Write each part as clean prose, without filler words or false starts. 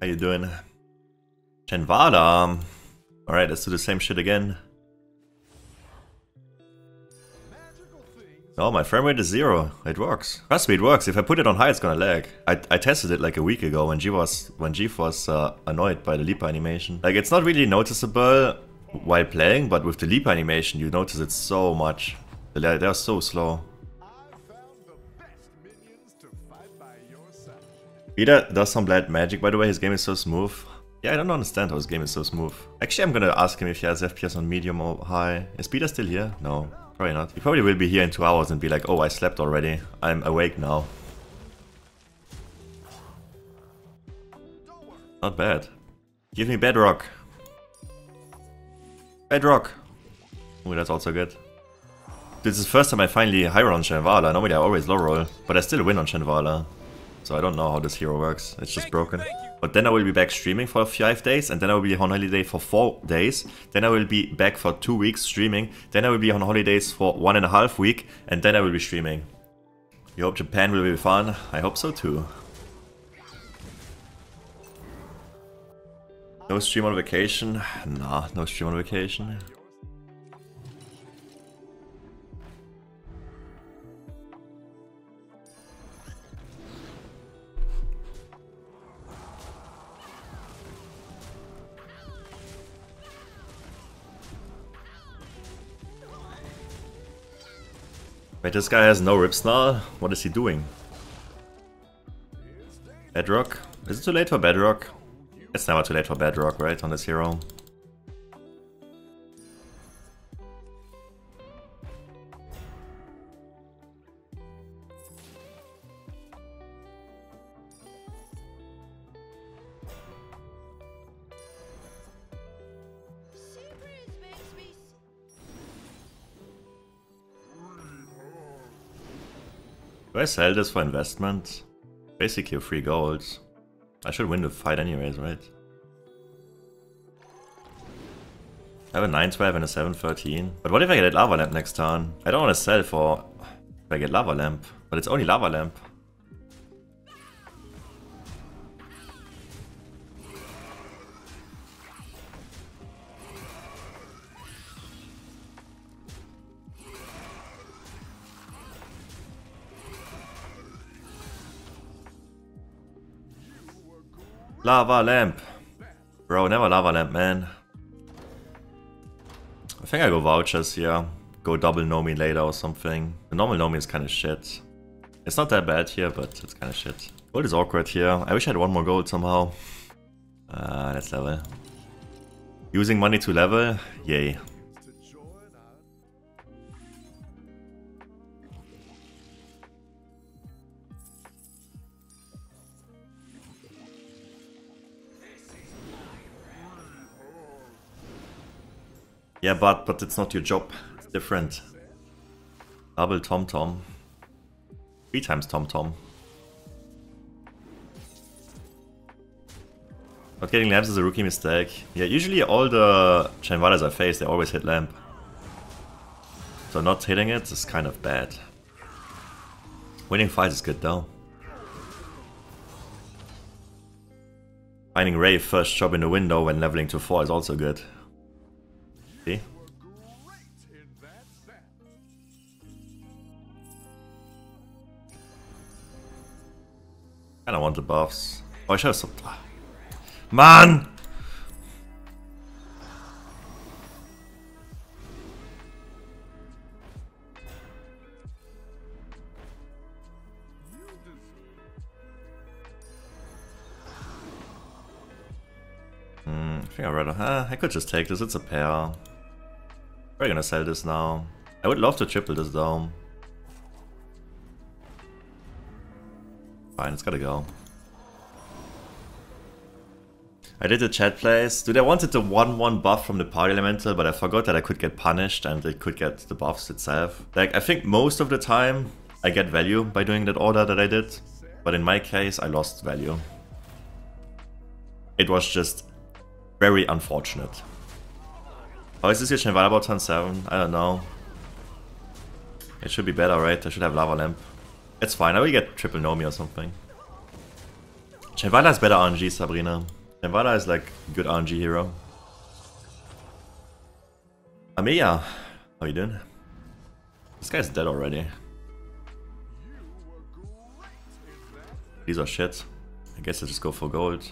How you doing? Chenvaala. Alright, let's do the same shit again. Oh, my frame rate is 0. It works. Trust me, it works. If I put it on high, it's gonna lag. I tested it like a week ago when Jeff was annoyed by the Leeper animation. Like, it's not really noticeable while playing, but with the Leeper animation, you notice it so much. They're so slow. Peter does some bad magic, by the way. His game is so smooth. Yeah, I don't understand how his game is so smooth. Actually, I'm gonna ask him if he has FPS on medium or high. Is Peter still here? No, probably not. He probably will be here in 2 hours and be like, oh, I slept already. I'm awake now. Not bad. Give me Bedrock. Bedrock. Oh, that's also good. This is the first time I finally high roll on Chenvaala. Normally I always low roll, but I still win on Chenvaala. So I don't know how this hero works. It's just broken. But then I will be back streaming for 5 days, and then I will be on holiday for 4 days. Then I will be back for 2 weeks streaming. Then I will be on holidays for 1.5 weeks, and then I will be streaming. You hope Japan will be fun? I hope so too. No stream on vacation? Nah, no stream on vacation. Wait, this guy has no rib snarl? What is he doing? Bedrock? Is it too late for Bedrock? It's never too late for Bedrock, right, on this hero? Do I sell this for investment? Basically 3 gold. I should win the fight anyways, right? I have a 9-12 and a 7-13. But what if I get a lava lamp next turn? I don't want to sell for... if I get lava lamp. But it's only lava lamp. Lava lamp. Bro, never lava lamp, man. I think I go vouchers here. Go double Nomi later or something. The normal Nomi is kind of shit. It's not that bad here, but it's kind of shit. Gold is awkward here. I wish I had 1 more gold somehow. Let's level. Using money to level? Yay. Yeah, but it's not your job. It's different. Double tom-tom. 3 times tom-tom. Not getting lamps is a rookie mistake. Yeah, usually all the Chenvaalas I face, they always hit lamp. So not hitting it is kind of bad. Winning fights is good though. Finding Ray first job in the window when leveling to 4 is also good. I don't want the buffs. Oh, I should have stopped. Man! I think I'd rather... I could just take this, it's a pair. We're gonna sell this now. I would love to triple this down. Fine, it's gotta go. I did the chat plays. Dude, I wanted the 1-1 buff from the party elemental, but I forgot that I could get punished and it could get the buffs itself. Like, I think most of the time I get value by doing that order that I did, but in my case I lost value. It was just very unfortunate. Oh, is this your Chenvaala about turn 7? I don't know. It should be better, right? I should have lava lamp. It's fine, I will get triple Nomi or something. Chenvaala is better RNG, Sabrina. Chenvaala is like a good RNG hero. Amiya, how you doing? This guy's dead already. These are shit. I guess I just go for gold.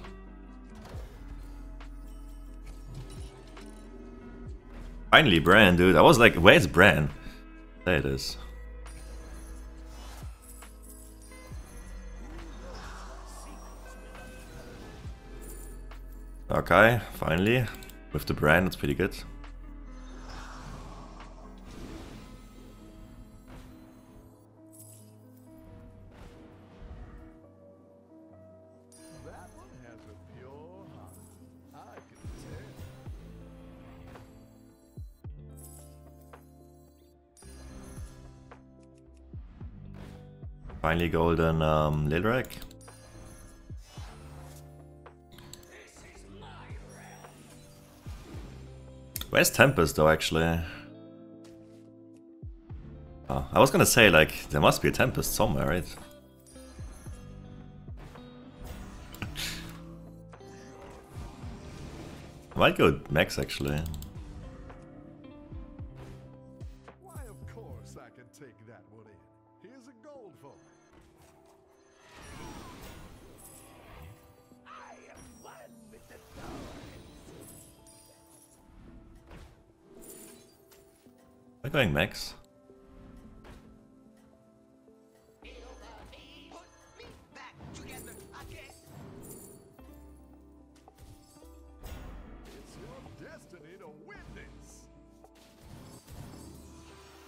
Finally, Bran, dude. I was like, where's Bran? There it is. Okay, finally. With the Bran, that's pretty good. Finally golden Lilrek. Where's Tempest though, actually? Oh, I was gonna say, like, there must be a Tempest somewhere, right? I might go Mechs, actually. I'm going Mechs.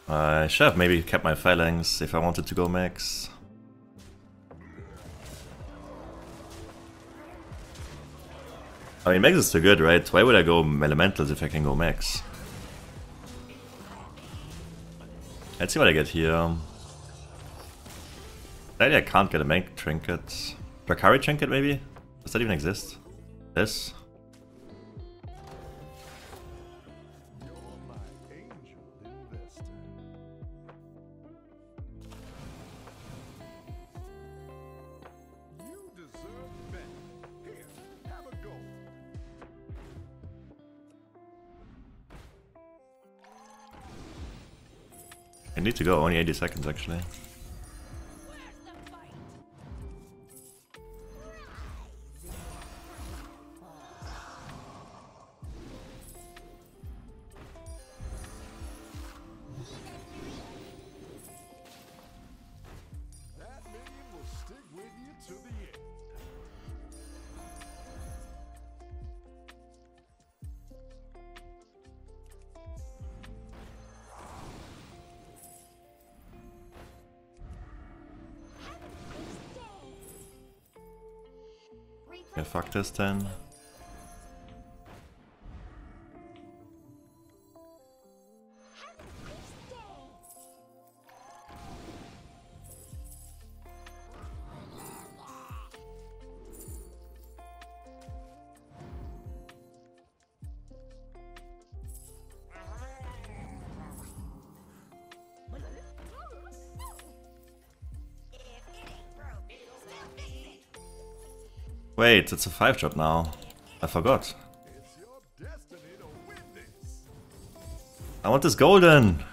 I should have maybe kept my phalanx if I wanted to go Mechs. I mean, Mechs is too good, right? Why would I go elementals if I can go Mechs? Let's see what I get here. Sadly, I can't get a Mech trinket. Drakkari trinket, maybe? Does that even exist? This? I need to go, only 80 seconds actually. Yeah, fuck this then. Wait, it's a 5-drop now. I forgot. I want this golden!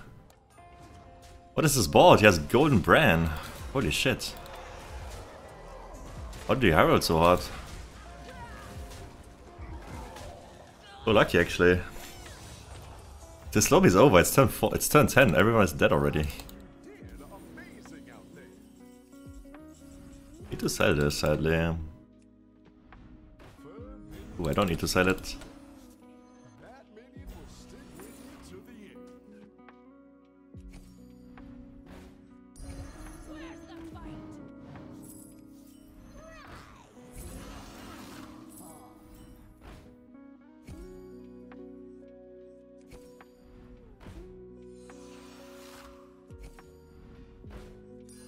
What is this board? He has golden Bran. Holy shit. Why do you herald so hard? So lucky actually. This lobby is over, it's turn 4, it's turn 10, everyone is dead already. Need to sell this sadly. Ooh, I don't need to sell it.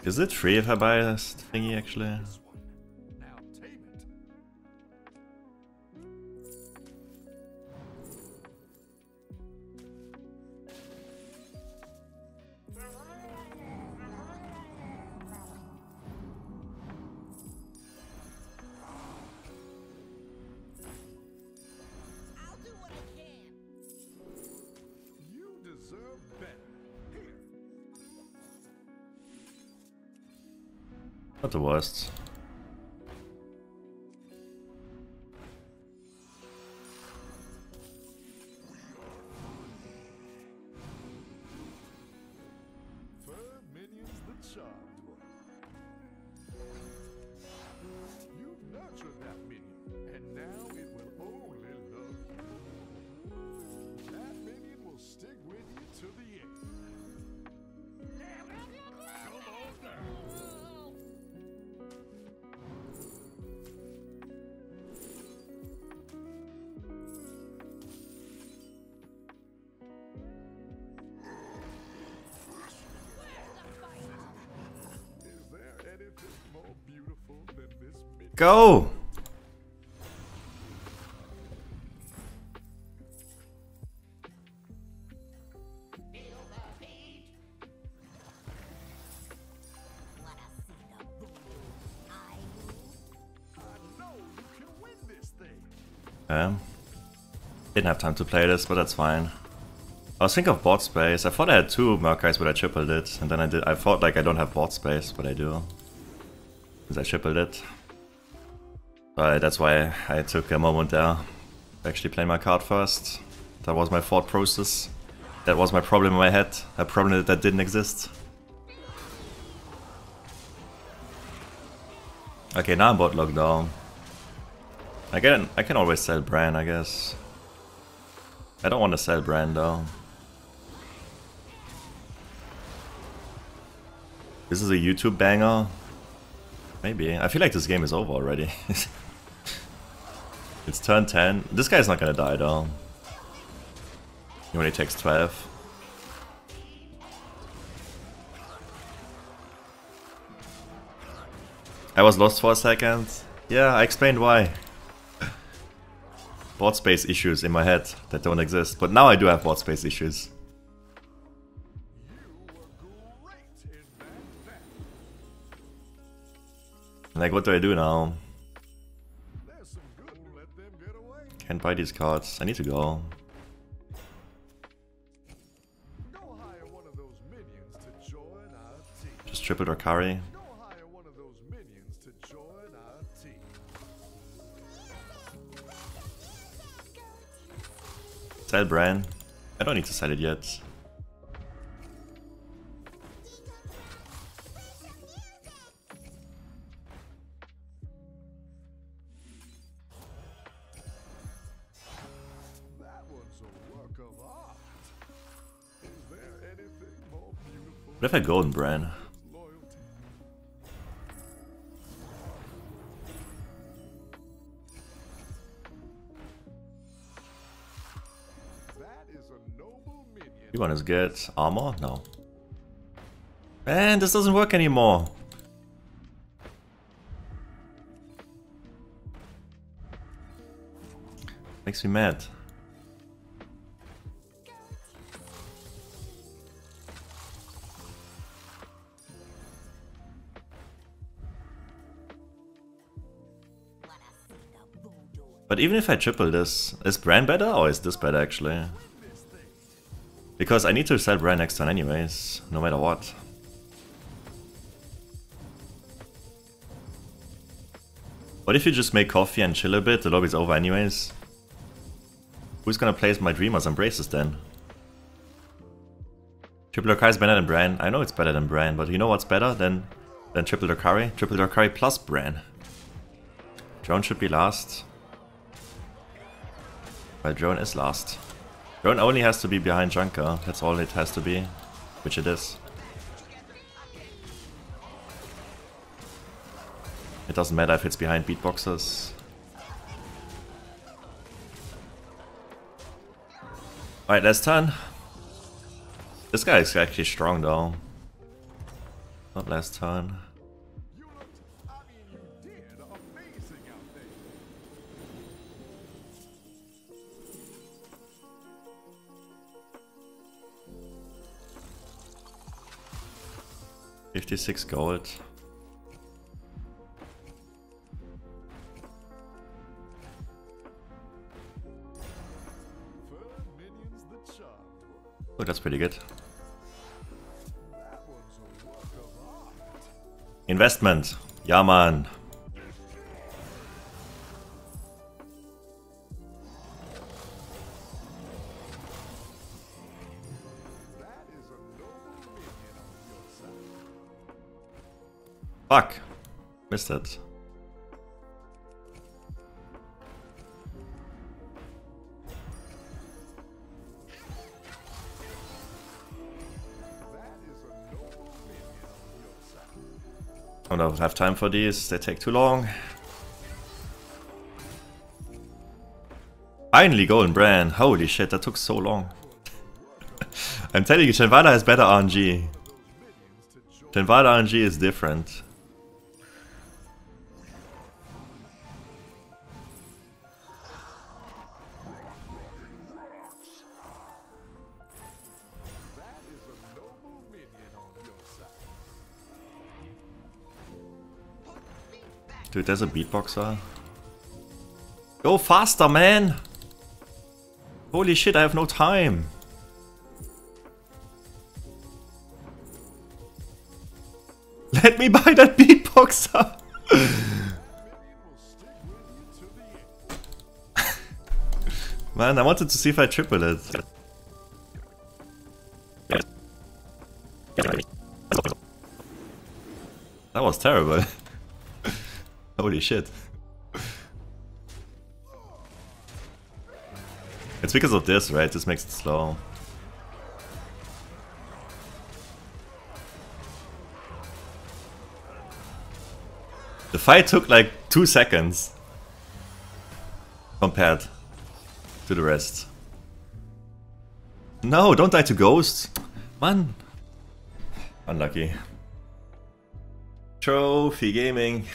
Is it free if I buy this thingy actually? Not the worst. Go! Didn't have time to play this, but that's fine. I was thinking of board space. I thought I had two Murk-Eyes, but I tripled it, and then I thought like I don't have board space, but I do, because I tripled it. But that's why I took a moment there to actually play my card first. That was my thought process. That was my problem in my head. A problem that didn't exist. Okay, now I'm bot locked down. Again, I can always sell Bran, I guess. I don't want to sell Bran though. This is a YouTube banger. Maybe. I feel like this game is over already. It's turn 10. This guy's not gonna die though. He only takes 12. I was lost for a second. Yeah, I explained why. Board space issues in my head that don't exist. But now I do have board space issues. Like, what do I do now? Can't buy these cards. I need to go. Just triple Drakkari. Sell Bran. I don't need to sell it yet. What if I go in Bran? You want to get armor? No. Man, this doesn't work anymore. Makes me mad. But even if I triple this, is Bran better or is this better actually? Because I need to sell Bran next turn anyways, no matter what. What if you just make coffee and chill a bit, the lobby's over anyways? Who's gonna place my Dreamer's Embraces then? Triple Drakkari is better than Bran. I know it's better than Bran, but you know what's better than Triple Drakkari? Triple Drakkari plus Bran. Drone should be last. Well, drone is last. Drone only has to be behind Junker, that's all it has to be, which it is. It doesn't matter if it's behind beatboxers. Alright, last turn. This guy is actually strong though. Not last turn. $56 gold. Oh, that's pretty good. Investment. Ja, Mann. Fuck. Missed it. I don't have time for these, they take too long. Finally Golden Bran, holy shit, that took so long. I'm telling you, Chenvaala has better RNG. Chenvaala RNG is different. Dude, there's a beatboxer. Go faster, man! Holy shit, I have no time! Let me buy that beatboxer! Man, I wanted to see if I triple it. That was terrible. Holy shit. It's because of this, right? This makes it slow. The fight took like 2 seconds compared to the rest. No, don't die to ghosts. Man. Unlucky. Trophy gaming.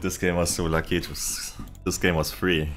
This game was so lucky, this game was free.